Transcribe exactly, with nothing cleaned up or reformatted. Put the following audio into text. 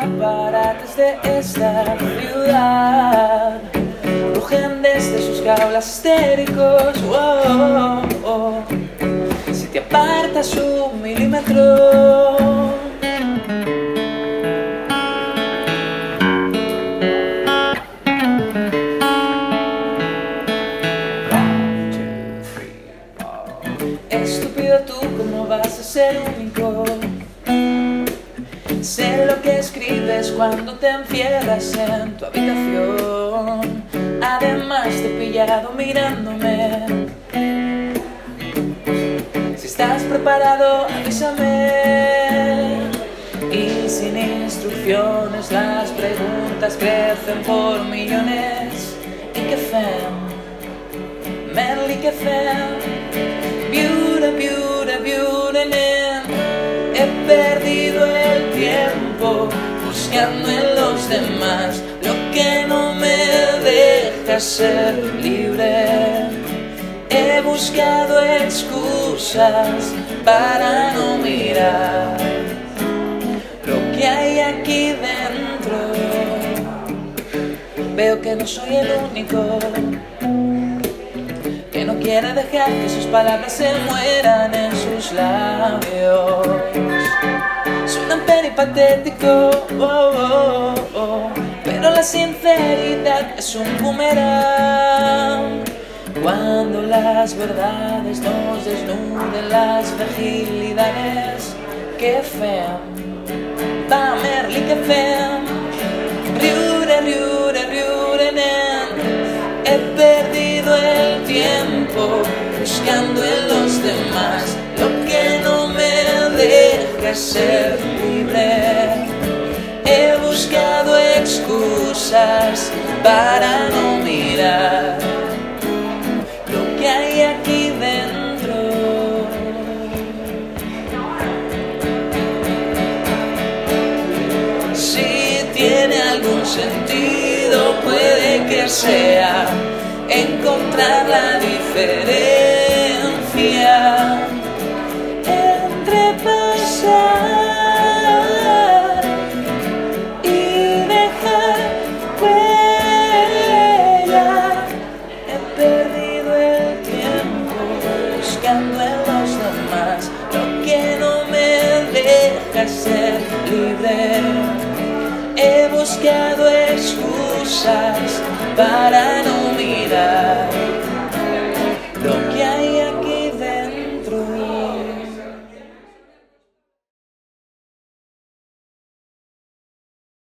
aparatos de esta ciudad rugen desde sus jaulas histéricos. Oh, oh, oh. Si te apartas un milímetro, estúpido tú, ¿cómo vas a ser único? Sé lo que escribes cuando te encierras en tu habitación. Además te he pillado mirándome. Si estás preparado, avísame. Y sin instrucciones las preguntas crecen por millones. Y qué fem, Merlí, qué fem. Viura, viura, viura, nen. He perdido el tiempo buscando en los demás lo que no me deja ser libre. He buscado excusas para no mirar lo que hay aquí dentro. Veo que no soy el único que no quiere dejar que sus palabras se mueran en sus labios. Suena peripatético, oh, oh, oh, oh. Pero la sinceridad es un boomerang. Cuando las verdades nos desnuden las fragilidades. Qué fea, va Merlí, qué fea. Riure, riure, riure, nen. He perdido el tiempo buscando en los demás lo que no me deja ser. He buscado excusas para no mirar lo que hay aquí dentro. Si tiene algún sentido, puede que sea encontrar la diferencia entre pasar ser libre. He buscado excusas para no mirar.